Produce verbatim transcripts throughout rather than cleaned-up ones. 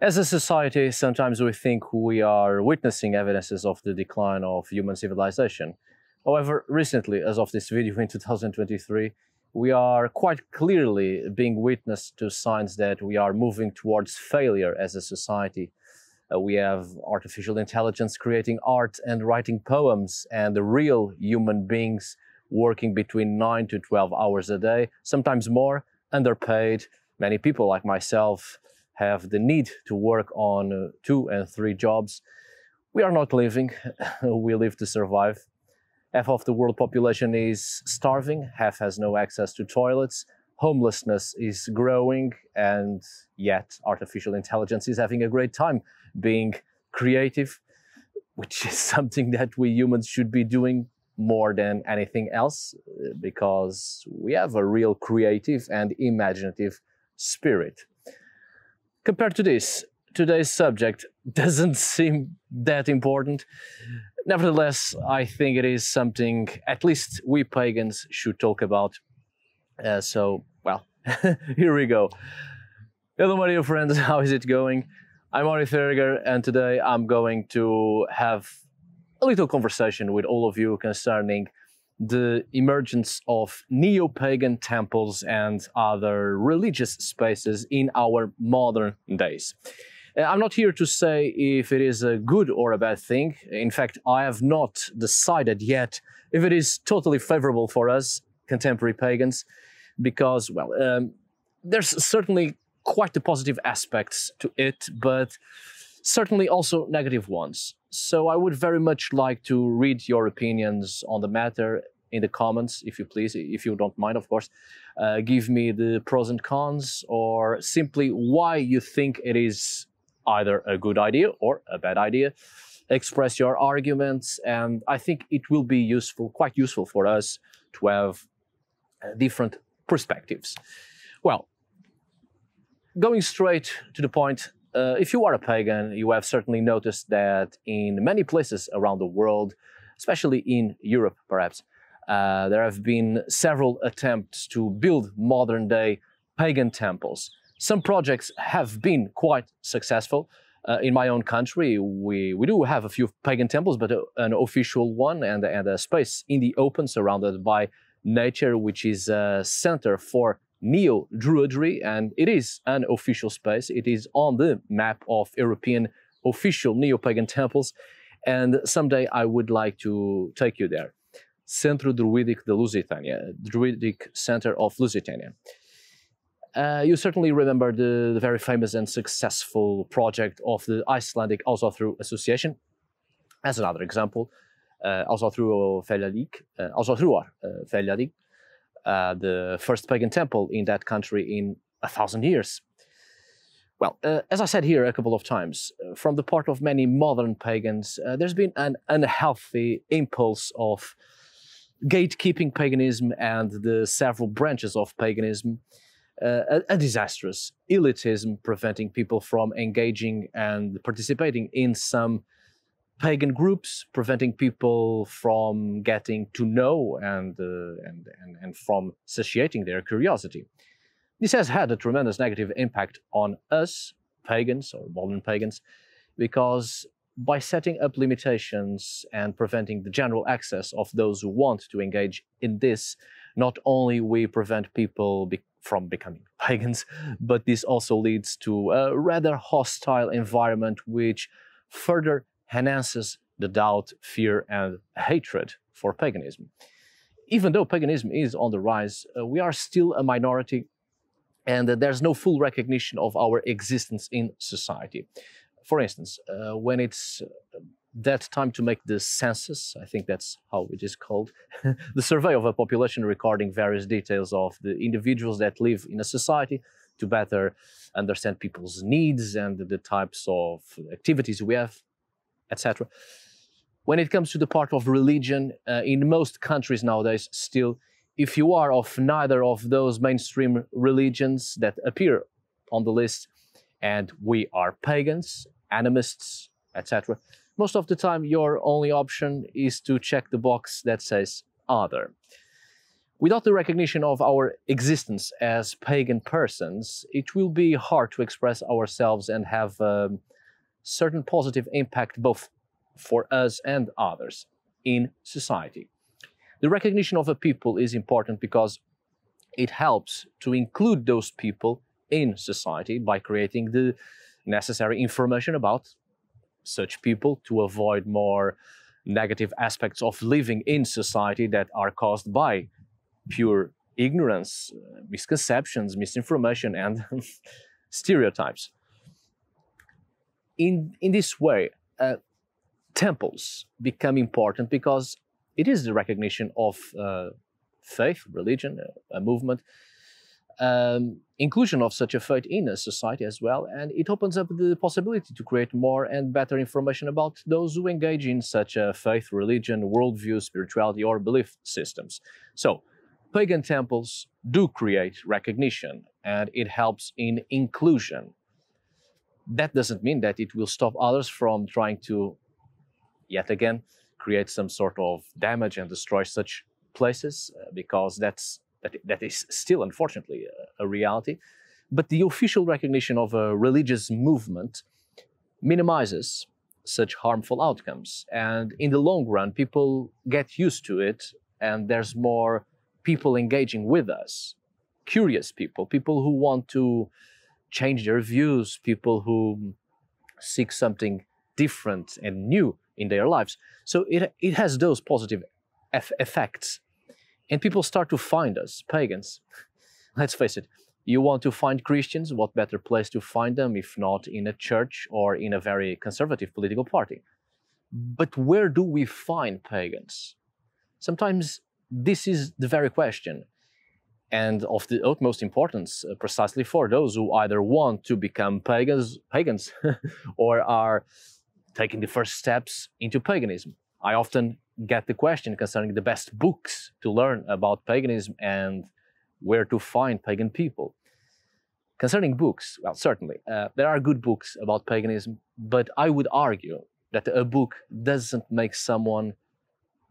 As a society, sometimes we think we are witnessing evidences of the decline of human civilization. However, recently, as of this video in two thousand twenty-three, we are quite clearly being witness to signs that we are moving towards failure as a society. Uh, we have artificial intelligence creating art and writing poems, and the real human beings working between nine to twelve hours a day, sometimes more, underpaid. Many people like myself have the need to work on uh, two and three jobs. We are not living, we live to survive. Half of the world population is starving, half has no access to toilets, homelessness is growing, and yet artificial intelligence is having a great time being creative, which is something that we humans should be doing more than anything else, because we have a real creative and imaginative spirit. Compared to this, today's subject doesn't seem that important. Nevertheless, I think it is something at least we pagans should talk about. Uh, so, well, here we go. Hello, my dear friends, how is it going? I'm Arith Härger, and today I'm going to have a little conversation with all of you concerning the emergence of neo-pagan temples and other religious spaces in our modern days. I'm not here to say if it is a good or a bad thing. In fact, I have not decided yet if it is totally favorable for us, contemporary pagans, because, well, um, there's certainly quite the positive aspects to it, but certainly also negative ones. So I would very much like to read your opinions on the matter in the comments, if you please, if you don't mind, of course. Uh, give me the pros and cons, or simply why you think it is either a good idea or a bad idea. Express your arguments, and I think it will be useful, quite useful for us to have different perspectives. Well, going straight to the point, Uh, if you are a pagan, you have certainly noticed that in many places around the world, especially in Europe perhaps, uh, there have been several attempts to build modern-day pagan temples. Some projects have been quite successful. Uh, in my own country, we, we do have a few pagan temples, but a, an official one and, and a space in the open surrounded by nature, which is a center for neo-druidry, and it is an official space. It is on the map of European official neo-pagan temples, and someday I would like to take you there. Centro Druidic de Lusitania, Druidic Center of Lusitania. Uh, you certainly remember the, the very famous and successful project of the Icelandic Ásatrú Association, as another example, uh, Ásatrúarfélagið, uh, Ásatrúarfélagið, Uh, the first pagan temple in that country in a thousand years. Well, uh, as I said here a couple of times, uh, from the part of many modern pagans, uh, there's been an unhealthy impulse of gatekeeping paganism and the several branches of paganism, uh, a, a disastrous elitism preventing people from engaging and participating in some pagan groups, preventing people from getting to know and, uh, and, and, and from satiating their curiosity. This has had a tremendous negative impact on us, pagans or modern pagans, because by setting up limitations and preventing the general access of those who want to engage in this, not only we prevent people be from becoming pagans, but this also leads to a rather hostile environment which further enhances the doubt, fear, and hatred for paganism. Even though paganism is on the rise, uh, we are still a minority, and uh, there's no full recognition of our existence in society. For instance, uh, when it's uh, that time to make the census, I think that's how it is called, the survey of a population recording various details of the individuals that live in a society to better understand people's needs and the types of activities we have, et cetera. When it comes to the part of religion, uh, in most countries nowadays still, if you are of neither of those mainstream religions that appear on the list, and we are pagans, animists, et cetera, most of the time your only option is to check the box that says other. Without the recognition of our existence as pagan persons, it will be hard to express ourselves and have a certain positive impact both for us and others in society. The recognition of a people is important because it helps to include those people in society by creating the necessary information about such people to avoid more negative aspects of living in society that are caused by pure ignorance, misconceptions, misinformation, and stereotypes. In, in this way, uh, temples become important because it is the recognition of uh, faith, religion, a movement, um, inclusion of such a faith in a society as well, and it opens up the possibility to create more and better information about those who engage in such a faith, religion, worldview, spirituality, or belief systems. So, pagan temples do create recognition, and it helps in inclusion. That doesn't mean that it will stop others from trying to, yet again, create some sort of damage and destroy such places, uh, because that's, that, that is still, unfortunately, a, a reality. But the official recognition of a religious movement minimizes such harmful outcomes. And in the long run, people get used to it, and there's more people engaging with us, curious people, people who want to change their views, people who seek something different and new in their lives. So it, it has those positive eff effects. And people start to find us, pagans. Let's face it, you want to find Christians, what better place to find them if not in a church or in a very conservative political party? But where do we find pagans? Sometimes this is the very question, and of the utmost importance uh, precisely for those who either want to become pagans, pagans or are taking the first steps into paganism. I often get the question concerning the best books to learn about paganism and where to find pagan people. Concerning books, well, certainly, uh, there are good books about paganism, but I would argue that a book doesn't make someone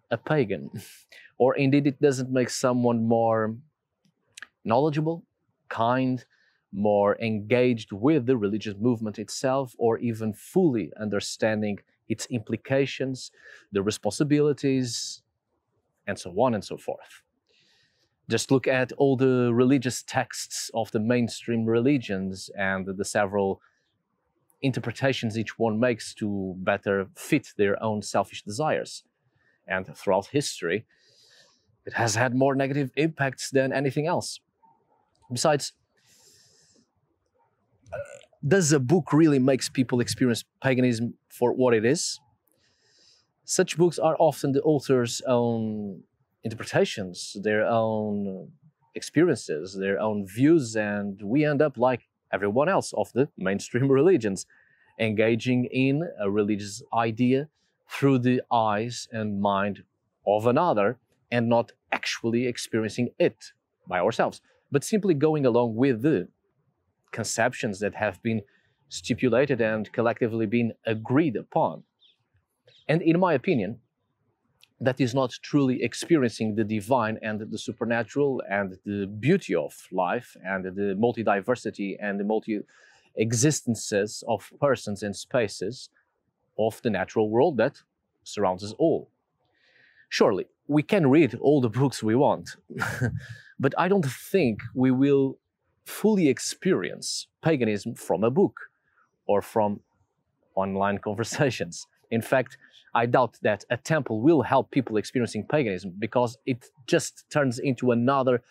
a pagan, or indeed it doesn't make someone more knowledgeable, kind, more engaged with the religious movement itself, or even fully understanding its implications, the responsibilities, and so on and so forth. Just look at all the religious texts of the mainstream religions and the several interpretations each one makes to better fit their own selfish desires. And throughout history, it has had more negative impacts than anything else. Besides, does a book really make people experience paganism for what it is? Such books are often the author's own interpretations, their own experiences, their own views, and we end up like everyone else of the mainstream religions, engaging in a religious idea through the eyes and mind of another and not actually experiencing it by ourselves, but simply going along with the conceptions that have been stipulated and collectively been agreed upon. And in my opinion, that is not truly experiencing the divine and the supernatural and the beauty of life and the multi-diversity and the multi-existences of persons and spaces of the natural world that surrounds us all. Surely, we can read all the books we want, but I don't think we will fully experience paganism from a book or from online conversations. In fact, I doubt that a temple will help people experiencing paganism because it just turns into another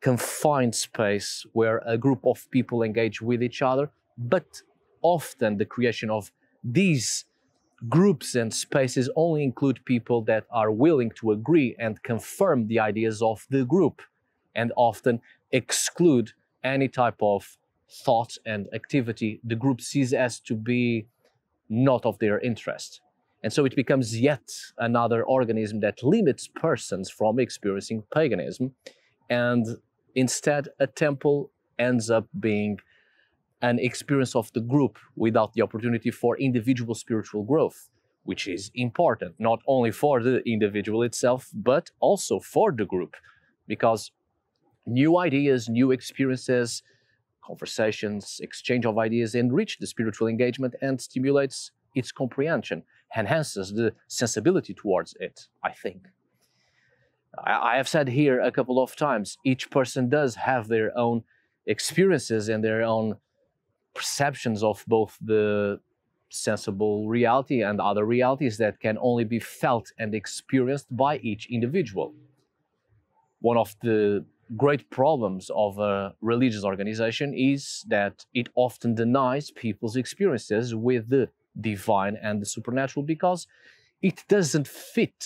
confined space where a group of people engage with each other, but often the creation of these groups and spaces only include people that are willing to agree and confirm the ideas of the group, and often exclude any type of thought and activity the group sees as to be not of their interest. And so it becomes yet another organism that limits persons from experiencing paganism, and instead a temple ends up being an experience of the group without the opportunity for individual spiritual growth, which is important, not only for the individual itself, but also for the group, because new ideas, new experiences, conversations, exchange of ideas enrich the spiritual engagement and stimulates its comprehension, enhances the sensibility towards it, I think. I have said here a couple of times, each person does have their own experiences and their own perceptions of both the sensible reality and other realities that can only be felt and experienced by each individual. One of the great problems of a religious organization is that it often denies people's experiences with the divine and the supernatural because it doesn't fit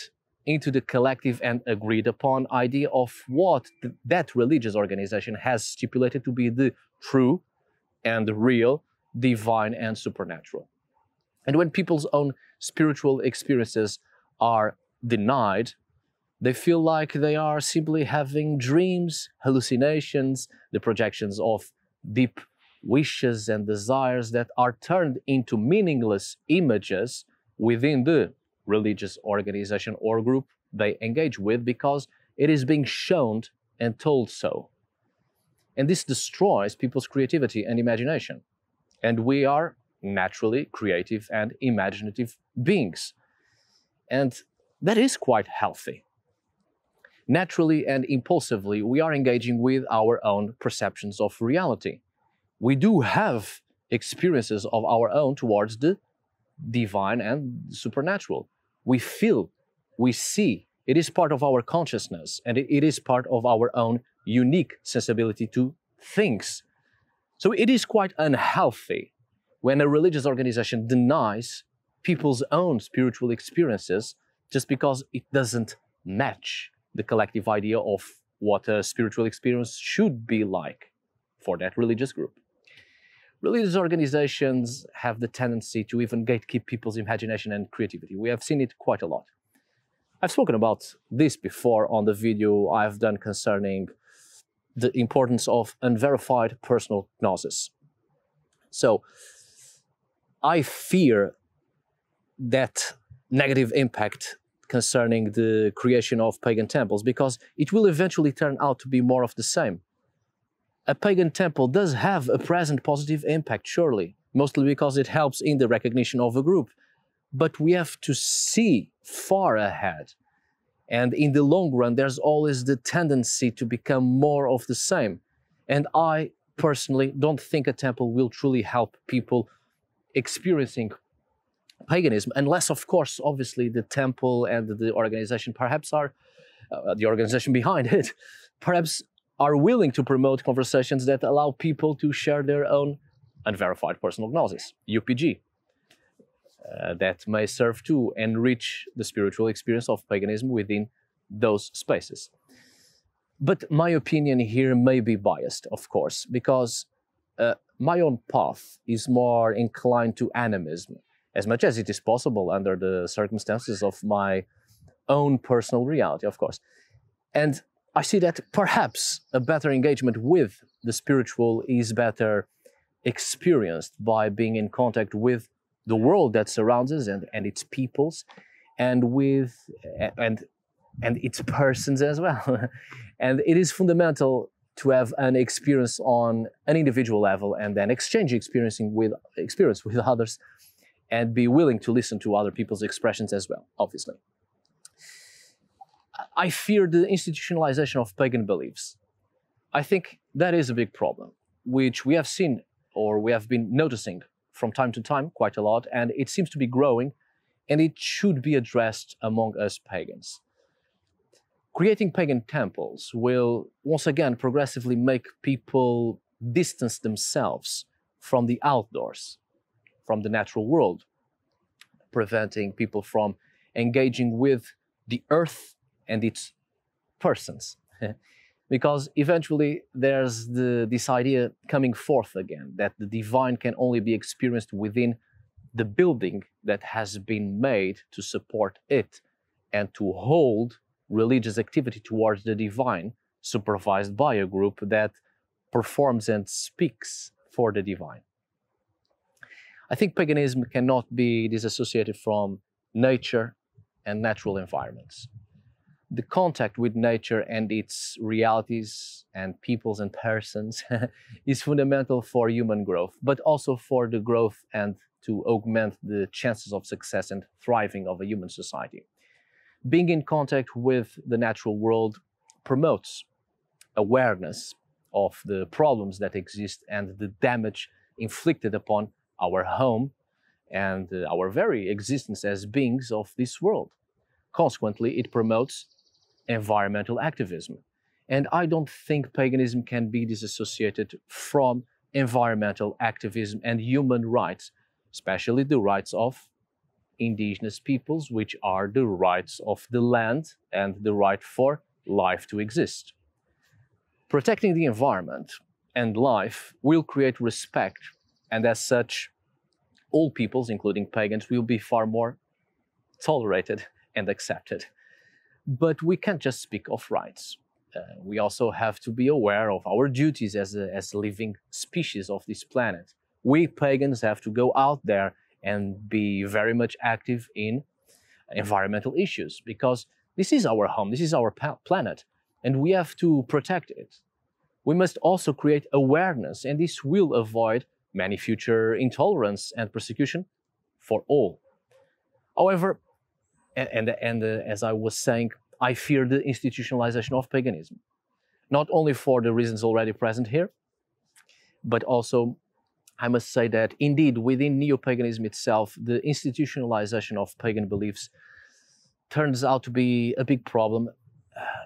into the collective and agreed upon idea of what th- that religious organization has stipulated to be the true and real, divine and supernatural. And when people's own spiritual experiences are denied, they feel like they are simply having dreams, hallucinations, the projections of deep wishes and desires that are turned into meaningless images within the religious organization or group they engage with because it is being shown and told so. And this destroys people's creativity and imagination. And we are naturally creative and imaginative beings. And that is quite healthy. Naturally and impulsively, we are engaging with our own perceptions of reality. We do have experiences of our own towards the divine and supernatural. We feel, we see. It is part of our consciousness, and it is part of our own unique sensibility to things. So it is quite unhealthy when a religious organization denies people's own spiritual experiences just because it doesn't match the collective idea of what a spiritual experience should be like for that religious group. Religious organizations have the tendency to even gatekeep people's imagination and creativity. We have seen it quite a lot. I've spoken about this before on the video I've done concerning the importance of unverified personal gnosis. So I fear that negative impact concerning the creation of pagan temples, because it will eventually turn out to be more of the same. A pagan temple does have a present positive impact, surely, mostly because it helps in the recognition of a group. But we have to see far ahead. And in the long run, there's always the tendency to become more of the same. And I personally don't think a temple will truly help people experiencing paganism, unless, of course, obviously, the temple and the organization perhaps are, uh, the organization behind it, perhaps are willing to promote conversations that allow people to share their own unverified personal gnosis, U P G. Uh, that may serve to enrich the spiritual experience of paganism within those spaces. But my opinion here may be biased, of course, because uh, my own path is more inclined to animism, as much as it is possible under the circumstances of my own personal reality, of course. And I see that perhaps a better engagement with the spiritual is better experienced by being in contact with the world that surrounds us and, and its peoples, and with and and its persons as well. And it is fundamental to have an experience on an individual level and then exchange experiencing with experience with others, and be willing to listen to other people's expressions as well, obviously. I fear the institutionalization of pagan beliefs. I think that is a big problem, which we have seen or we have been noticing from time to time quite a lot, and it seems to be growing, and it should be addressed among us pagans. Creating pagan temples will once again progressively make people distance themselves from the outdoors, from the natural world, preventing people from engaging with the earth and its persons. Because eventually there's the, this idea coming forth again that the divine can only be experienced within the building that has been made to support it and to hold religious activity towards the divine, supervised by a group that performs and speaks for the divine. I think paganism cannot be disassociated from nature and natural environments. the contact with nature and its realities and peoples and persons is fundamental for human growth, but also for the growth and to augment the chances of success and thriving of a human society. Being in contact with the natural world promotes awareness of the problems that exist and the damage inflicted upon our home and our very existence as beings of this world. Consequently, it promotes environmental activism. And I don't think paganism can be disassociated from environmental activism and human rights, especially the rights of indigenous peoples, which are the rights of the land and the right for life to exist. Protecting the environment and life will create respect, and as such, all peoples, including pagans, will be far more tolerated and accepted. But we can't just speak of rights. Uh, we also have to be aware of our duties as a, as a living species of this planet. We pagans have to go out there and be very much active in environmental issues, because this is our home, this is our planet, and we have to protect it. We must also create awareness, and this will avoid many future intolerance and persecution for all. However, And, and, and uh, as I was saying, I fear the institutionalization of paganism, not only for the reasons already present here, but also I must say that indeed within neo-paganism itself, the institutionalization of pagan beliefs turns out to be a big problem, uh,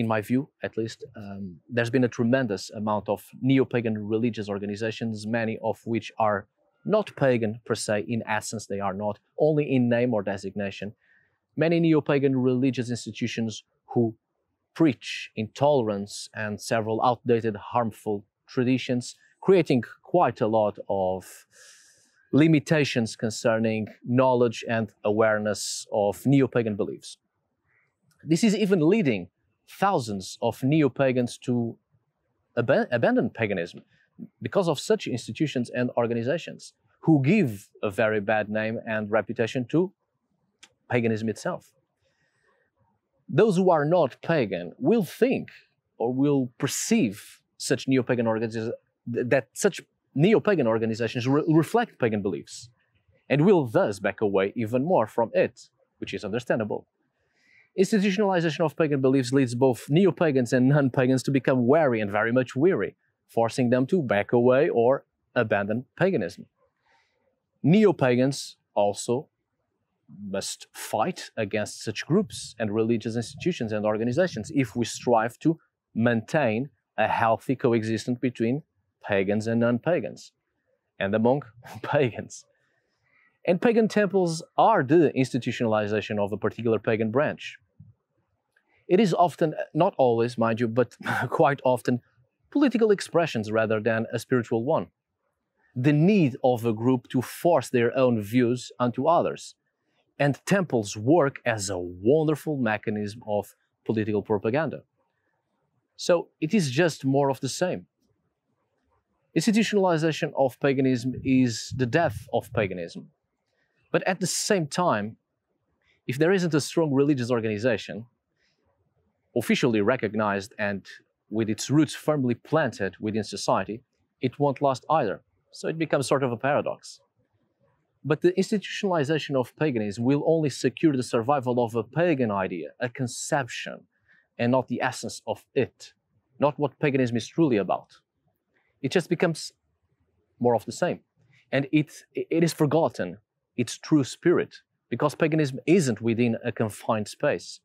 in my view, at least. Um, there's been a tremendous amount of neo-pagan religious organizations, many of which are not pagan per se, in essence they are not, only in name or designation. Many neo-pagan religious institutions who preach intolerance and several outdated, harmful traditions, creating quite a lot of limitations concerning knowledge and awareness of neo-pagan beliefs. This is even leading thousands of neo-pagans to ab- abandon paganism because of such institutions and organizations who give a very bad name and reputation to paganism itself. Those who are not pagan will think or will perceive such neo-pagan organizations, that such neo-pagan organizations re reflect pagan beliefs, and will thus back away even more from it, which is understandable. Institutionalization of pagan beliefs leads both neo-pagans and non-pagans to become wary and very much weary, forcing them to back away or abandon paganism. Neo-pagans also must fight against such groups and religious institutions and organizations if we strive to maintain a healthy coexistence between pagans and non-pagans, and among pagans. And pagan temples are the institutionalization of a particular pagan branch. It is often, not always, mind you, but quite often, political expressions rather than a spiritual one. The need of a group to force their own views onto others. And temples work as a wonderful mechanism of political propaganda. So it is just more of the same. Institutionalization of paganism is the death of paganism. But at the same time, if there isn't a strong religious organization, officially recognized and with its roots firmly planted within society, it won't last either. So it becomes sort of a paradox. But the institutionalization of paganism will only secure the survival of a pagan idea, a conception, and not the essence of it, not what paganism is truly about. It just becomes more of the same. And it, it is forgotten, its true spirit, because paganism isn't within a confined space,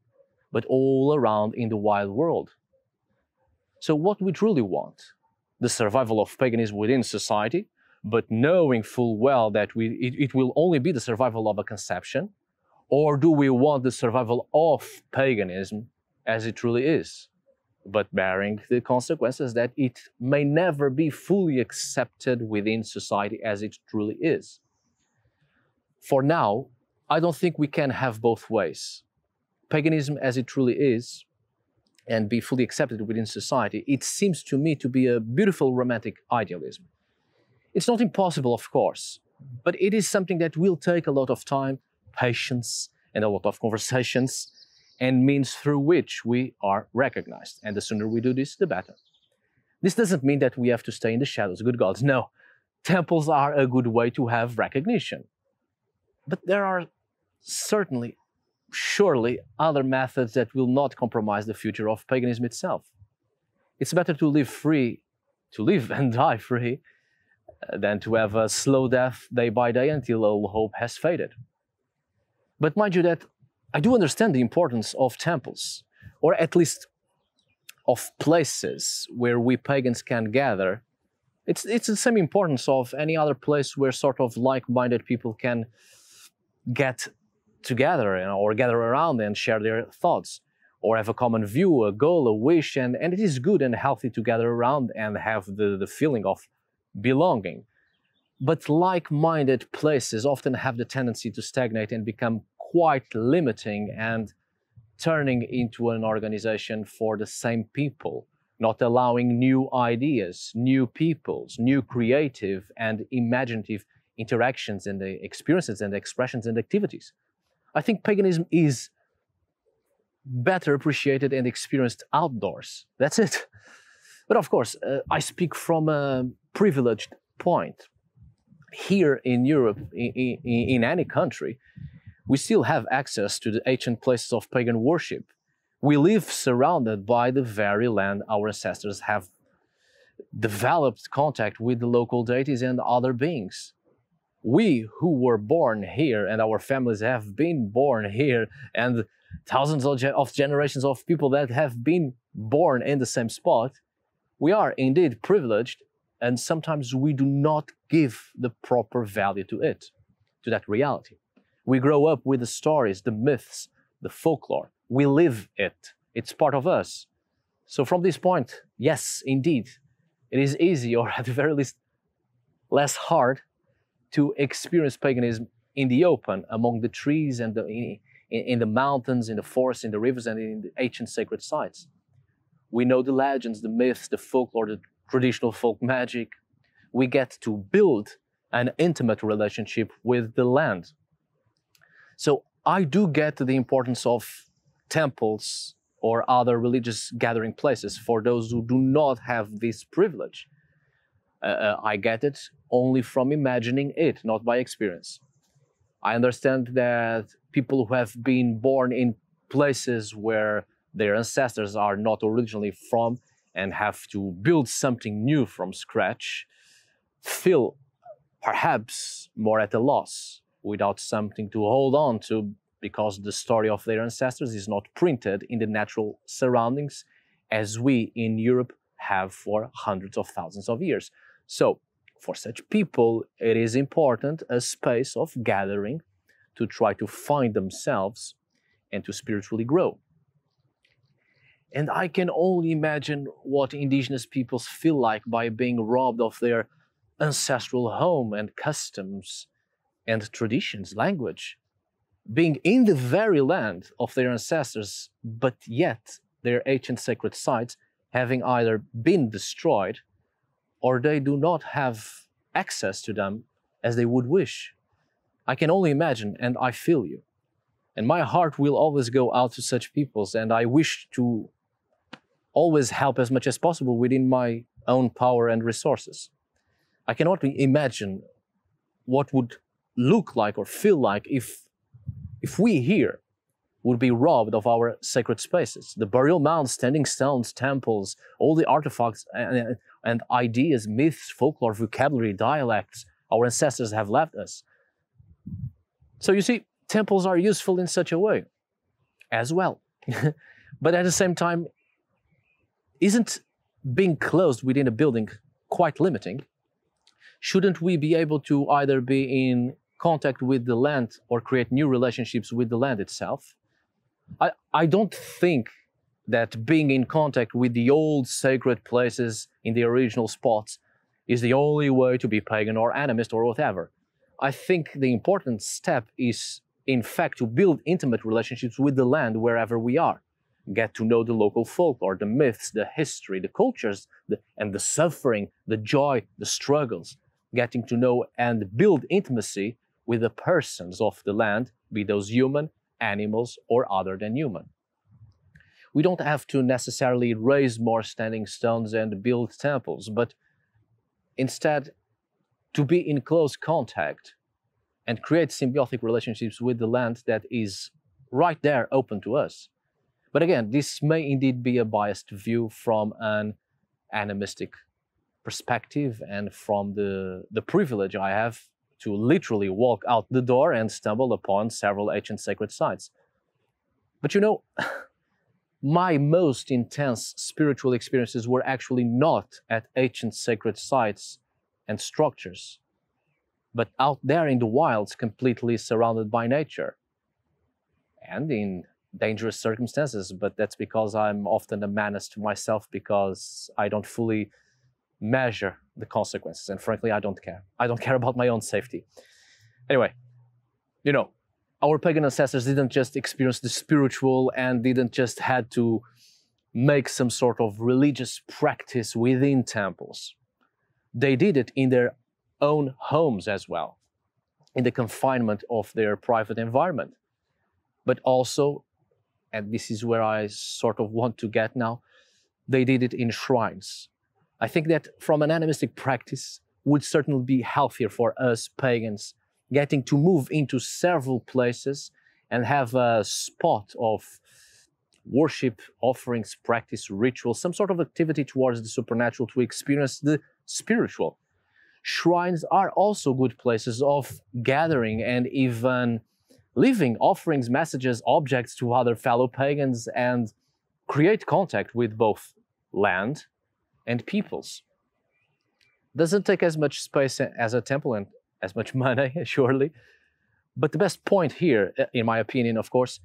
but all around in the wild world. So what we truly want, the survival of paganism within society, but knowing full well that we, it, it will only be the survival of a conception, or do we want the survival of paganism as it truly is, but bearing the consequences that it may never be fully accepted within society as it truly is? For now, I don't think we can have both ways. Paganism as it truly is, and be fully accepted within society, it seems to me to be a beautiful romantic idealism. It's not impossible, of course, but it is something that will take a lot of time, patience, and a lot of conversations, and means through which we are recognized. And the sooner we do this, the better. This doesn't mean that we have to stay in the shadows, good gods. No, temples are a good way to have recognition. But there are certainly, surely, other methods that will not compromise the future of paganism itself. It's better to live free, to live and die free, than to have a slow death day by day until all hope has faded. But mind you that I do understand the importance of temples, or at least of places where we pagans can gather. It's, it's the same importance of any other place where sort of like-minded people can get together, you know, or gather around and share their thoughts, or have a common view, a goal, a wish, and, and it is good and healthy to gather around and have the, the feeling of belonging. But like-minded places often have the tendency to stagnate and become quite limiting and turning into an organization for the same people, not allowing new ideas, new peoples, new creative and imaginative interactions and the experiences and expressions and activities. I think paganism is better appreciated and experienced outdoors. That's it. But of course, uh, I speak from a privileged point. Here in Europe, in, in, in any country, we still have access to the ancient places of pagan worship. We live surrounded by the very land our ancestors have developed contact with the local deities and other beings. We who were born here and our families have been born here and thousands of generations of people that have been born in the same spot, we are indeed privileged, and sometimes we do not give the proper value to it, to that reality. We grow up with the stories, the myths, the folklore. We live it. It's part of us. So from this point, yes, indeed, it is easy, or at the very least, less hard to experience paganism in the open, among the trees and the, in, in the mountains, in the forests, in the rivers, and in the ancient sacred sites. We know the legends, the myths, the folklore, the traditional folk magic. We get to build an intimate relationship with the land. So I do get the importance of temples or other religious gathering places for those who do not have this privilege. Uh, I get it only from imagining it, not by experience. I understand that people who have been born in places where their ancestors are not originally from and have to build something new from scratch feel perhaps more at a loss without something to hold on to, because the story of their ancestors is not printed in the natural surroundings as we in Europe have for hundreds of thousands of years. So for such people, it is important a space of gathering to try to find themselves and to spiritually grow. And I can only imagine what indigenous peoples feel like by being robbed of their ancestral home and customs and traditions, language, being in the very land of their ancestors, but yet their ancient sacred sites having either been destroyed or they do not have access to them as they would wish. I can only imagine, and I feel you. And my heart will always go out to such peoples, and I wish to always help as much as possible within my own power and resources. I cannot imagine what would look like or feel like if, if we here would be robbed of our sacred spaces, the burial mounds, standing stones, temples, all the artifacts and, and ideas, myths, folklore, vocabulary, dialects our ancestors have left us. So you see, temples are useful in such a way as well. But at the same time, isn't being closed within a building quite limiting? Shouldn't we be able to either be in contact with the land or create new relationships with the land itself? I, I don't think that being in contact with the old sacred places in the original spots is the only way to be pagan or animist or whatever. I think the important step is, in fact, to build intimate relationships with the land wherever we are. Get to know the local folk or the myths, the history, the cultures, the, and the suffering, the joy, the struggles. Getting to know and build intimacy with the persons of the land, be those human, animals, or other than human. we don't have to necessarily raise more standing stones and build temples, but instead to be in close contact and create symbiotic relationships with the land that is right there open to us. But again, this may indeed be a biased view from an animistic perspective and from the, the privilege I have to literally walk out the door and stumble upon several ancient sacred sites. But you know, my most intense spiritual experiences were actually not at ancient sacred sites and structures, but out there in the wilds, completely surrounded by nature and in dangerous circumstances. But that's because I'm often a menace to myself, because I don't fully measure the consequences. And frankly, I don't care. I don't care about my own safety. Anyway, you know, our pagan ancestors didn't just experience the spiritual and didn't just had to make some sort of religious practice within temples. They did it in their own homes as well, in the confinement of their private environment. But also, and this is where I sort of want to get now, they did it in shrines. I think that from an animistic practice would certainly be healthier for us pagans, getting to move into several places and have a spot of worship, offerings, practice, ritual, some sort of activity towards the supernatural to experience the spiritual. Shrines are also good places of gathering and even leaving offerings, messages, objects to other fellow pagans and create contact with both land and peoples. Doesn't take as much space as a temple and as much money, surely. But the best point here, in my opinion, of course,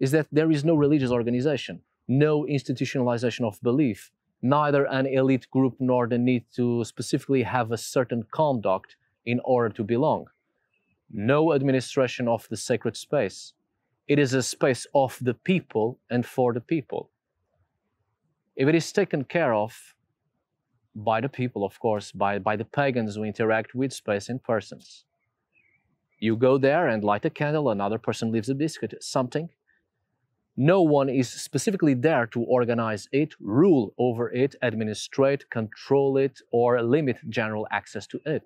is that there is no religious organization, no institutionalization of belief, neither an elite group nor the need to specifically have a certain conduct in order to belong. No administration of the sacred space. It is a space of the people and for the people. If it is taken care of by the people, of course, by, by the pagans who interact with space and persons. You go there and light a candle, another person leaves a biscuit, something. No one is specifically there to organize it, rule over it, administrate, control it, or limit general access to it.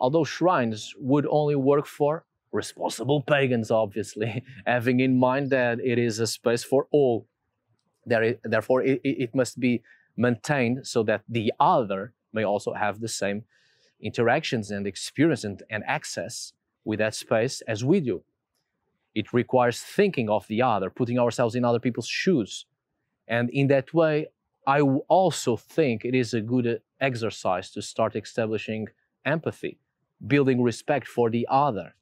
Although shrines would only work for responsible pagans, obviously, having in mind that it is a space for all. There is, therefore, it, it must be maintained so that the other may also have the same interactions and experience and, and access with that space as we do. It requires thinking of the other, putting ourselves in other people's shoes. And in that way, I also think it is a good exercise to start establishing empathy, building respect for the other,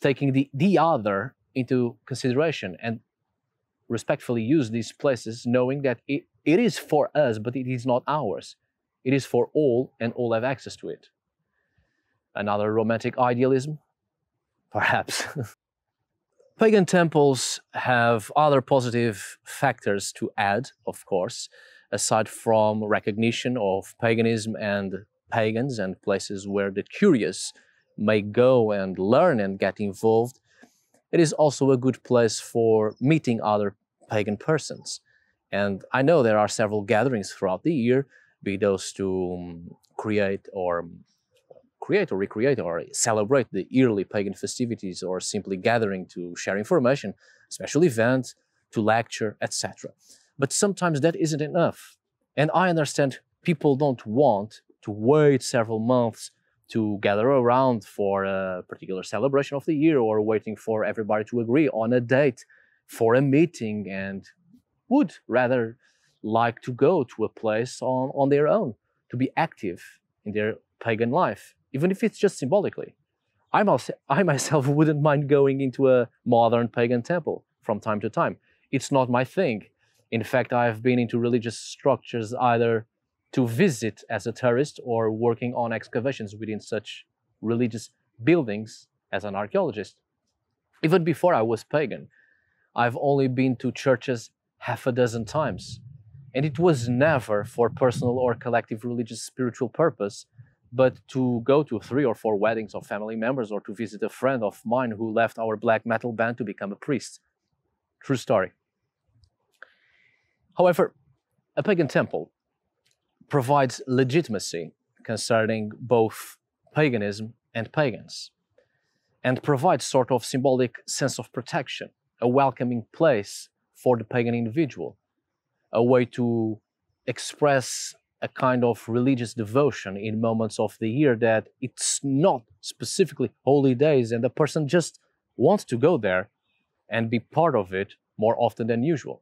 taking the, the other into consideration and respectfully use these places, knowing that it, it is for us, but it is not ours. It is for all, and all have access to it. Another romantic idealism? Perhaps. Pagan temples have other positive factors to add, of course, aside from recognition of paganism and pagans and places where the curious may go and learn and get involved. It is also a good place for meeting other pagan persons. And I know there are several gatherings throughout the year, be those to create or create or recreate or celebrate the yearly pagan festivities, or simply gathering to share information, special events, to lecture, et cetera. But sometimes that isn't enough. And I understand people don't want to wait several months to gather around for a particular celebration of the year, or waiting for everybody to agree on a date for a meeting, and would rather like to go to a place on, on their own, to be active in their pagan life, even if it's just symbolically. I, myself, I myself wouldn't mind going into a modern pagan temple from time to time. It's not my thing. In fact, I've been into religious structures either to visit as a tourist or working on excavations within such religious buildings as an archaeologist. Even before I was pagan, I've only been to churches half a dozen times, and it was never for personal or collective religious spiritual purpose, but to go to three or four weddings of family members, or to visit a friend of mine who left our black metal band to become a priest. True story. However, a pagan temple provides legitimacy concerning both paganism and pagans, and provides sort of symbolic sense of protection, a welcoming place for the pagan individual, a way to express a kind of religious devotion in moments of the year that it's not specifically holy days and the person just wants to go there and be part of it more often than usual.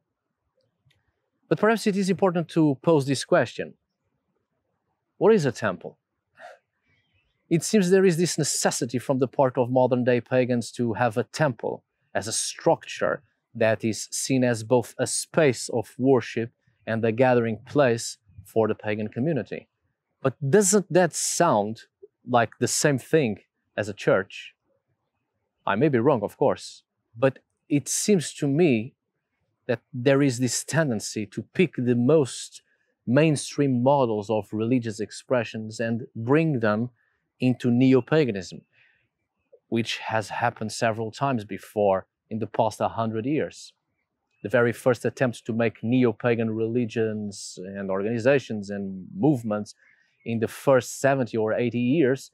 But perhaps it is important to pose this question. What is a temple? It seems there is this necessity from the part of modern-day pagans to have a temple as a structure that is seen as both a space of worship and a gathering place for the pagan community. But doesn't that sound like the same thing as a church? I may be wrong, of course, but it seems to me that there is this tendency to pick the most mainstream models of religious expressions and bring them into neo-paganism, which has happened several times before in the past one hundred years. The very first attempts to make neo-pagan religions and organizations and movements in the first seventy or eighty years,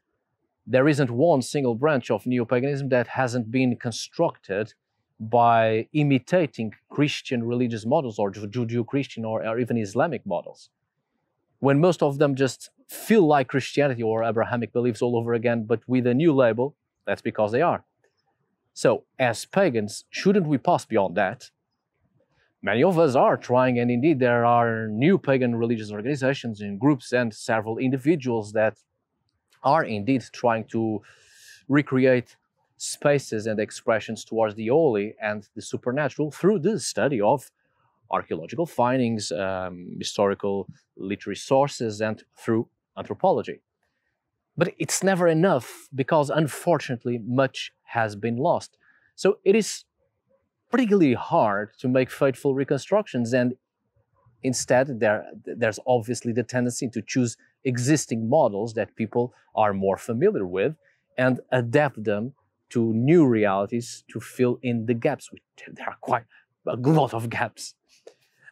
there isn't one single branch of neo-paganism that hasn't been constructed by imitating Christian religious models or Judeo-Christian or, or even Islamic models, when most of them just feel like Christianity or Abrahamic beliefs all over again, but with a new label. That's because they are. So, as pagans, shouldn't we pass beyond that? Many of us are trying, and indeed there are new pagan religious organizations and groups and several individuals that are indeed trying to recreate spaces and expressions towards the holy and the supernatural through the study of archaeological findings, um, historical literary sources, and through anthropology. But it's never enough because, unfortunately, much has been lost. So it is particularly hard to make faithful reconstructions, and instead there, there's obviously the tendency to choose existing models that people are more familiar with and adapt them to new realities to fill in the gaps, which there are quite a lot of gaps.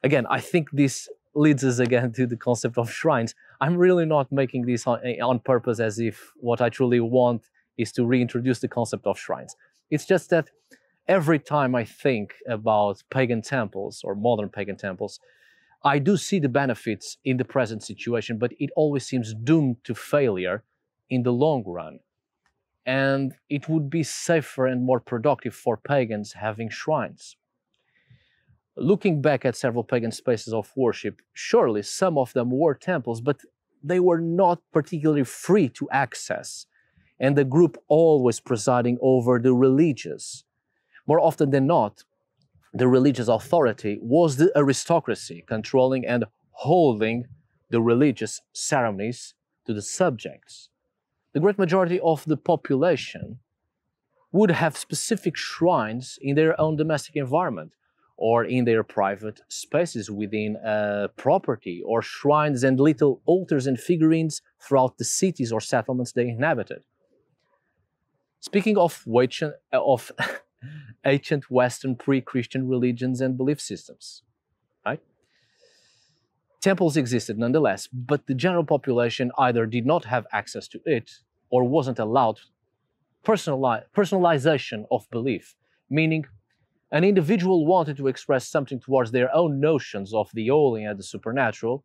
Again, I think this leads us again to the concept of shrines. I'm really not making this on, on purpose, as if what I truly want is to reintroduce the concept of shrines. It's just that every time I think about pagan temples or modern pagan temples, I do see the benefits in the present situation, but it always seems doomed to failure in the long run. And it would be safer and more productive for pagans having shrines. Looking back at several pagan spaces of worship, surely some of them were temples, but they were not particularly free to access, and the group always presiding over the religious. More often than not, the religious authority was the aristocracy, controlling and holding the religious ceremonies to the subjects. The great majority of the population would have specific shrines in their own domestic environment, or in their private spaces within a property, or shrines and little altars and figurines throughout the cities or settlements they inhabited. Speaking of, which, of ancient Western pre-Christian religions and belief systems, right? Temples existed nonetheless, but the general population either did not have access to it or wasn't allowed personali- personalization of belief, meaning an individual wanted to express something towards their own notions of the holy and the supernatural,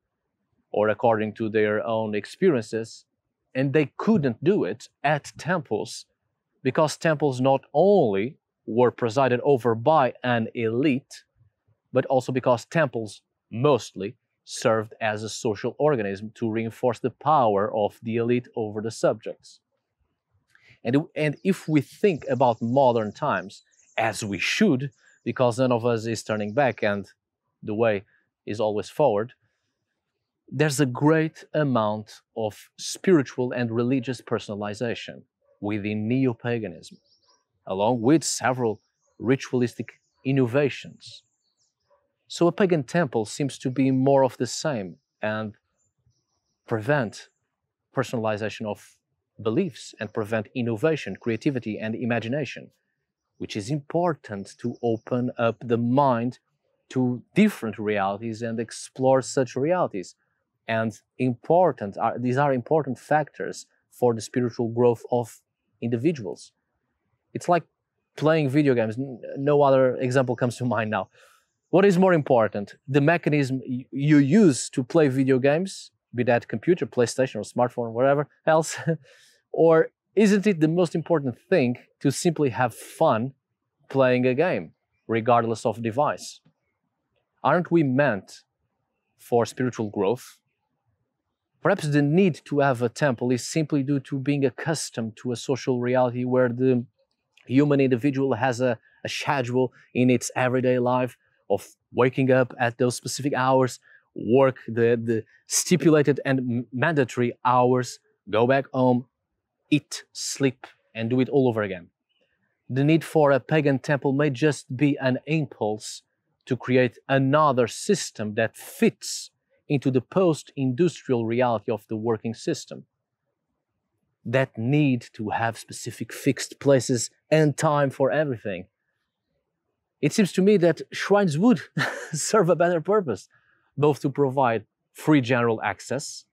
or according to their own experiences, and they couldn't do it at temples, because temples not only were presided over by an elite, but also because temples mostly served as a social organism to reinforce the power of the elite over the subjects. And, and if we think about modern times, as we should, because none of us is turning back and the way is always forward, there's a great amount of spiritual and religious personalization within neo-paganism, along with several ritualistic innovations. So a pagan temple seems to be more of the same and prevent personalization of beliefs and prevent innovation, creativity, and imagination, which is important to open up the mind to different realities and explore such realities. And important are, these are important factors for the spiritual growth of individuals. It's like playing video games. No other example comes to mind now. What is more important? The mechanism you use to play video games, be that computer, PlayStation, or smartphone, whatever else, or isn't it the most important thing to simply have fun playing a game, regardless of device? Aren't we meant for spiritual growth? Perhaps the need to have a temple is simply due to being accustomed to a social reality where the human individual has a, a schedule in its everyday life of waking up at those specific hours, work the, the stipulated and mandatory hours, go back home, eat, sleep, and do it all over again. The need for a pagan temple may just be an impulse to create another system that fits into the post-industrial reality of the working system. That need to have specific fixed places and time for everything. It seems to me that shrines would serve a better purpose, both to provide free general access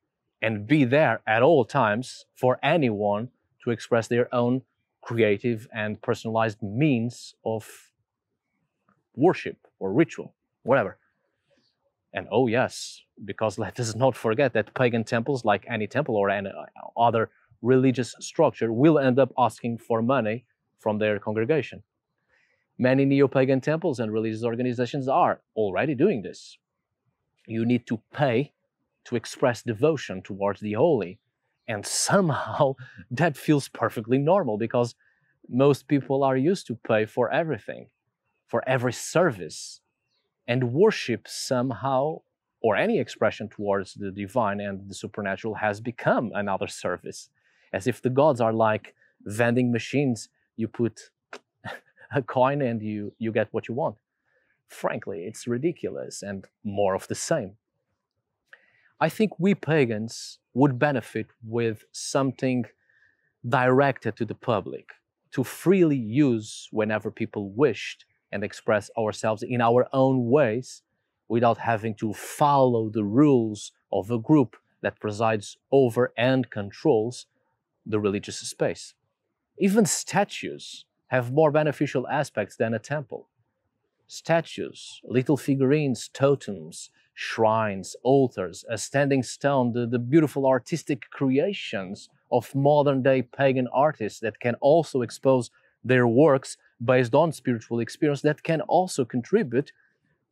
and be there at all times for anyone to express their own creative and personalized means of worship or ritual, whatever. And oh yes, because let us not forget that pagan temples, like any temple or any other religious structure, will end up asking for money from their congregation. Many neo-pagan temples and religious organizations are already doing this. You need to pay to express devotion towards the holy. And somehow that feels perfectly normal because most people are used to pay for everything, for every service, and worship somehow, or any expression towards the divine and the supernatural, has become another service, as if the gods are like vending machines. You put a coin and you, you get what you want. Frankly, it's ridiculous and more of the same. I think we pagans would benefit with something directed to the public, to freely use whenever people wished and express ourselves in our own ways without having to follow the rules of a group that presides over and controls the religious space. Even statues have more beneficial aspects than a temple. Statues, little figurines, totems, shrines, altars, a standing stone, the, the beautiful artistic creations of modern-day pagan artists that can also expose their works based on spiritual experience, that can also contribute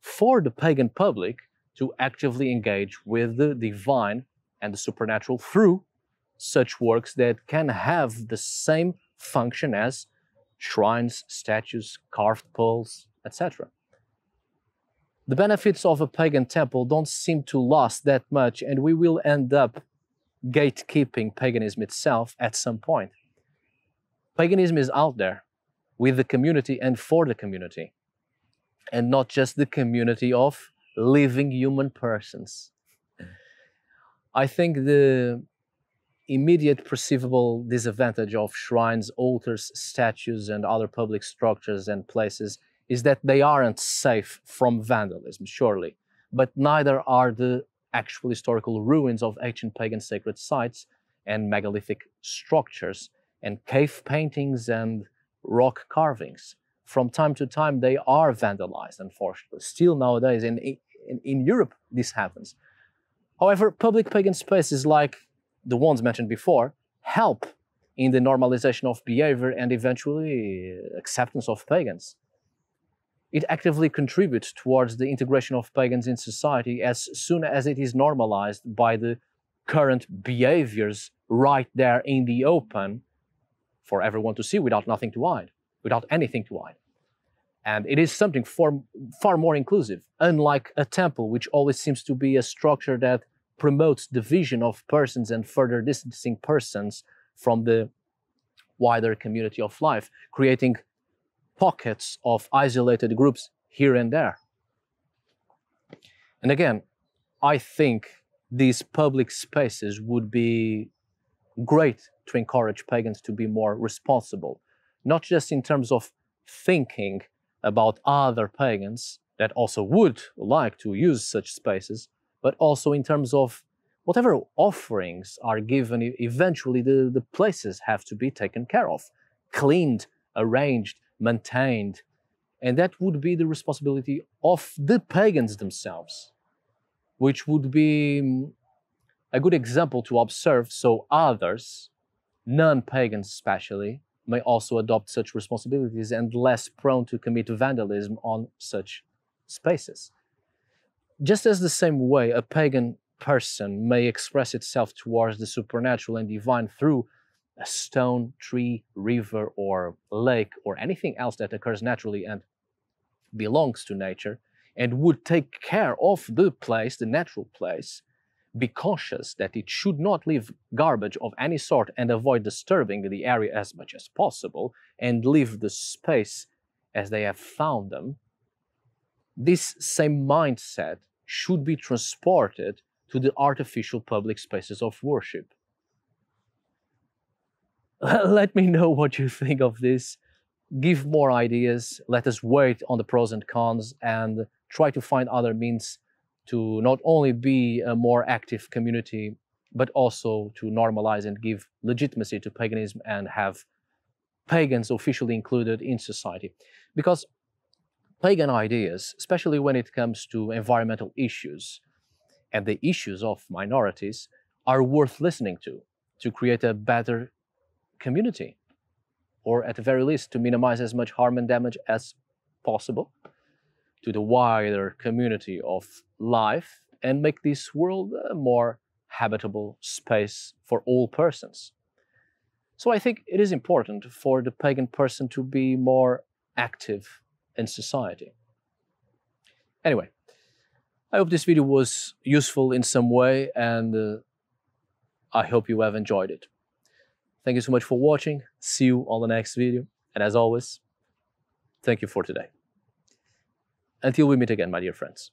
for the pagan public to actively engage with the divine and the supernatural through such works that can have the same function as shrines, statues, carved poles, et cetera. The benefits of a pagan temple don't seem to last that much, and we will end up gatekeeping paganism itself at some point. Paganism is out there, with the community and for the community, and not just the community of living human persons. I think the immediate perceivable disadvantage of shrines, altars, statues, and other public structures and places is that they aren't safe from vandalism, surely, but neither are the actual historical ruins of ancient pagan sacred sites and megalithic structures and cave paintings and rock carvings. From time to time, they are vandalized, unfortunately. Still nowadays, in, in, in Europe, this happens. However, public pagan spaces like the ones mentioned before help in the normalization of behavior and eventually acceptance of pagans. It actively contributes towards the integration of pagans in society as soon as it is normalized by the current behaviors right there in the open for everyone to see without nothing to hide, without anything to hide. And it is something far, far more inclusive, unlike a temple, which always seems to be a structure that promotes division of persons and further distancing persons from the wider community of life, creating pockets of isolated groups here and there. And again, I think these public spaces would be great to encourage pagans to be more responsible, not just in terms of thinking about other pagans, that also would like to use such spaces, but also in terms of whatever offerings are given, eventually the, the places have to be taken care of, cleaned, arranged, maintained. And that would be the responsibility of the pagans themselves, which would be a good example to observe so others, non-pagans especially, may also adopt such responsibilities and less prone to commit vandalism on such spaces. Just as the same way a pagan person may express itself towards the supernatural and divine through a stone, tree, river, or lake, or anything else that occurs naturally and belongs to nature, and would take care of the place, the natural place, be conscious that it should not leave garbage of any sort and avoid disturbing the area as much as possible, and leave the space as they have found them. This same mindset should be transported to the artificial public spaces of worship. Let me know what you think of this. Give more ideas. Let us wait on the pros and cons and try to find other means to not only be a more active community, but also to normalize and give legitimacy to paganism and have pagans officially included in society. Because pagan ideas, especially when it comes to environmental issues and the issues of minorities, are worth listening to, to create a better community, or at the very least to minimize as much harm and damage as possible to the wider community of life and make this world a more habitable space for all persons. So I think it is important for the pagan person to be more active in society. Anyway, I hope this video was useful in some way, and uh, I hope you have enjoyed it. Thank you so much for watching. See you on the next video. And as always, thank you for today. Until we meet again, my dear friends.